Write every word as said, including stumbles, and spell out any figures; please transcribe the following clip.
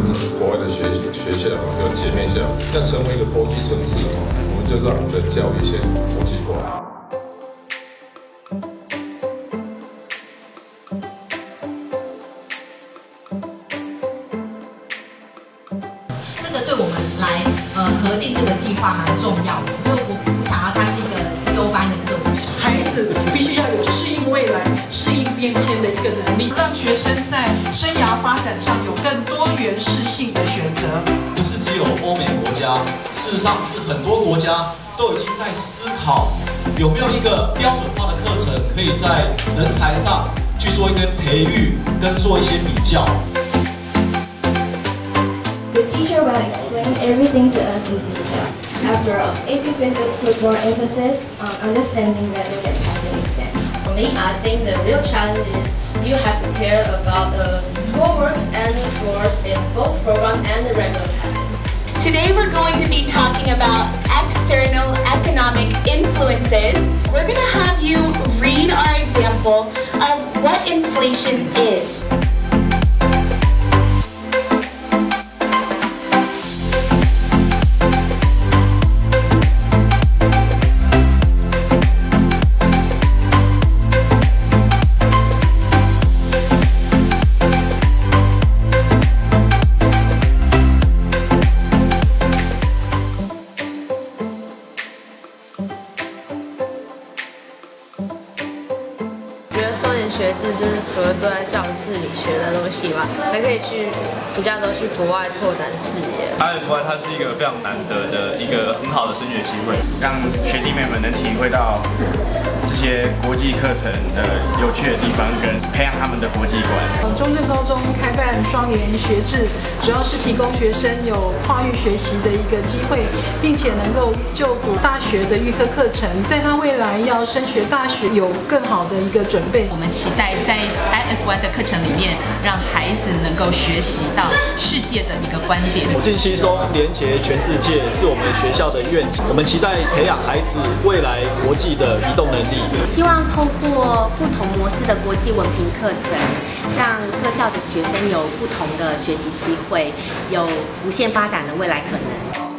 跟国外的学学起来嘛，跟姐妹起来，要成为一个国际城市嘛，我们就让我们的教育先国际化。 这个对我们来呃核定这个计划蛮重要的，因为我不想要它是一个自由班的课程。孩子必须要有适应未来、适应变迁的一个能力，让学生在生涯发展上有更多元适性的选择。不是只有欧美国家，事实上是很多国家都已经在思考有没有一个标准化的课程，可以在人才上去做一些培育跟做一些比较。 The teacher will explain everything to us in detail. After all, A P Physics put more emphasis on understanding rather than passing exams. For me, I think the real challenge is you have to care about the schoolwork and the scores in both program and the regular classes. Today we're going to be talking about external economic influences. We're going to have you read our example of what inflation is.学制就是除了坐在教室里学的东西以外，还可以去暑假都去国外拓展视野。I F Y它是一个非常难得的一个很好的升学机会，让学弟妹们能体会到这些国际课程的有趣的地方，跟培养他们的国际观。中正高中开办双联学制，主要是提供学生有跨域学习的一个机会，并且能够就读大学的预科课程，在他未来要升学大学有更好的一个准备。我们期。 在在 I F Y 的课程里面，让孩子能够学习到世界的一个观点。我尽吸收，连结全世界，是我们学校的愿景。我们期待培养孩子未来国际的移动能力。希望透过不同模式的国际文凭课程，让各校的学生有不同的学习机会，有无限发展的未来可能。